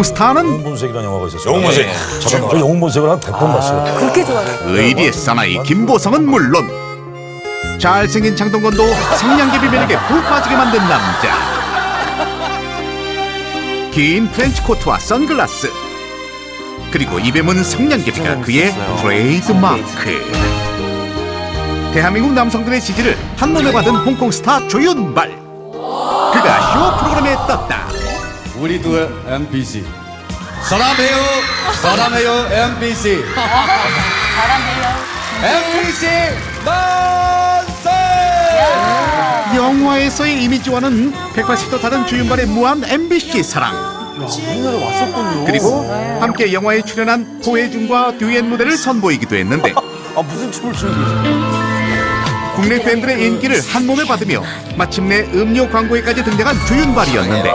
스타는 영웅본색이라는 영화가 있었어요. 영웅본색. 저 영웅본색을 한 100번 봤어요. 그렇게 좋아해요. 의리의 사나이 김보성은 물론 잘생긴 장동건도 상냥개비 매력에 푹 빠지게 만든 남자. 긴 프렌치코트와 선글라스 그리고 입에 문 상냥개비가 그의 트레이드마크. 대한민국 남성들의 지지를 한몸에 받은 홍콩 스타 주윤발. 그가 쇼 프로그램에 떴다. 우리도 MBC 사랑해요 사랑해요 MBC 사랑해요 MBC 만세. 영화에서의 이미지와는 180도 다른 주윤발의 무한 MBC 사랑. 우리나라 왔었군요. 그리고 함께 영화에 출연한 고혜준과 듀엣 무대를 선보이기도 했는데 아 무슨 춤을 추는 거지? 국내 팬들의 인기를 한몸에 받으며 마침내 음료 광고에까지 등장한 주윤발이었는데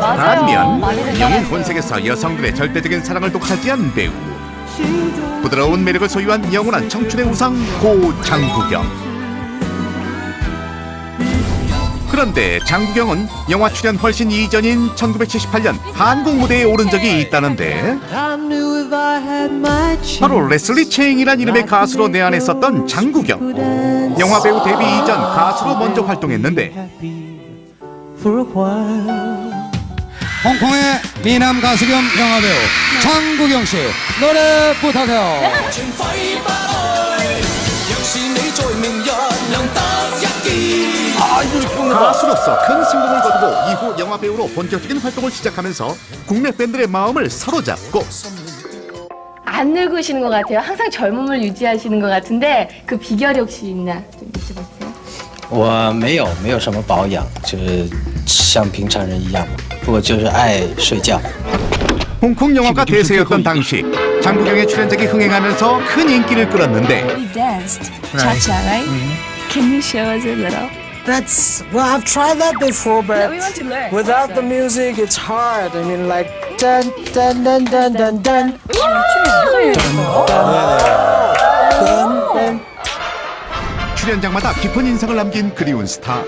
반면 영웅본색에서 여성들의 절대적인 사랑을 독차지한 배우. 부드러운 매력을 소유한 영원한 청춘의 우상 고장국영. 그런데 장국영은 영화 출연 훨씬 이전인 1978년 한국 무대에 오른 적이 있다는데 바로 레슬리 체잉이란 이름의 가수로 내한했었던 장국영. 영화배우 데뷔 이전 가수로 먼저 활동했는데 홍콩의 미남 가수 겸 영화배우 장국영 씨 노래 부탁해요. 가수로서 큰 성공을 거두고 이후 영화배우로 본격적인 활동을 시작하면서 국내 팬들의 마음을 사로잡고. 안 늙으시는 것 같아요. 항상 젊음을 유지하시는 것 같은데 그 비결이 혹시 있나 좀 여쭤볼게요. 我没有什么保养，就是像平常人一样，不过就是爱睡觉。 홍콩 영화가 대세였던 당시 장국영의 출연작이 흥행하면서 큰 인기를 끌었는데. We danced cha-cha, right? Can you show us a little? That's well, I've tried that before, but without the music, it's hard. I mean, like dun dun dun dun dun dun. 출연작마다 깊은 인상을 남긴 그리운 스타.